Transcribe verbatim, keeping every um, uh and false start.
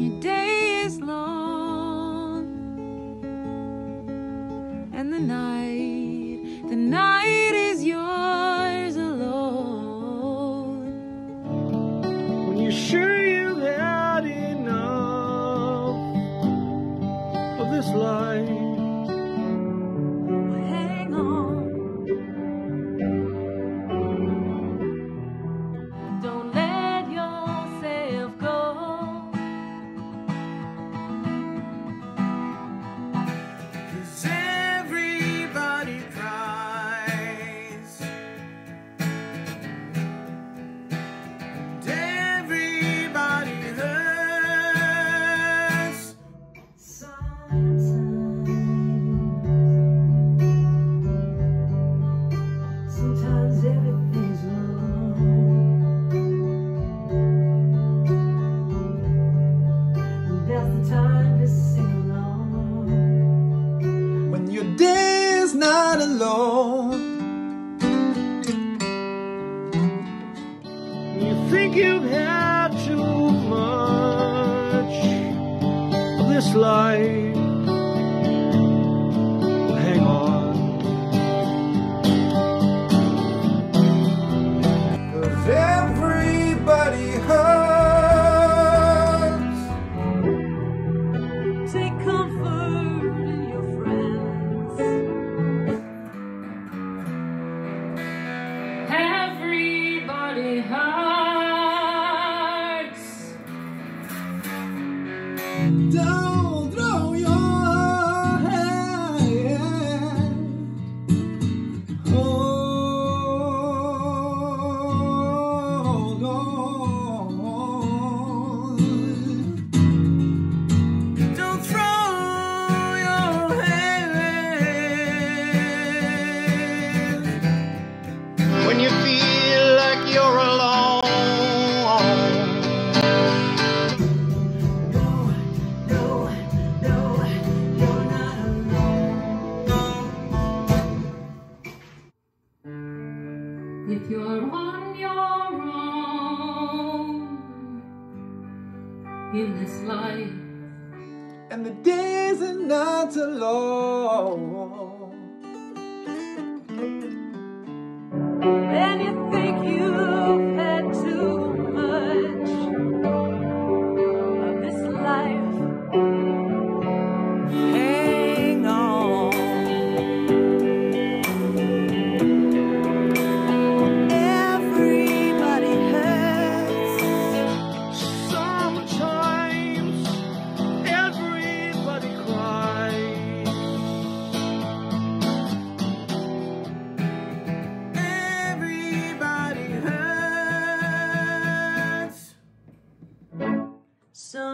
your day is long, and the night, the night is yours alone. When you're sure you've had enough of this life, your day is not alone. You think you've had too much of this life, well, hang on, 'cause everybody hurts. Take comfort in your friends. Everybody hurts. Don't throw your hand. Hold on. Don't throw your hand when you feel if you're on your own in this life, and the days are not alone, then you think you've had too much of this life. Hang on. So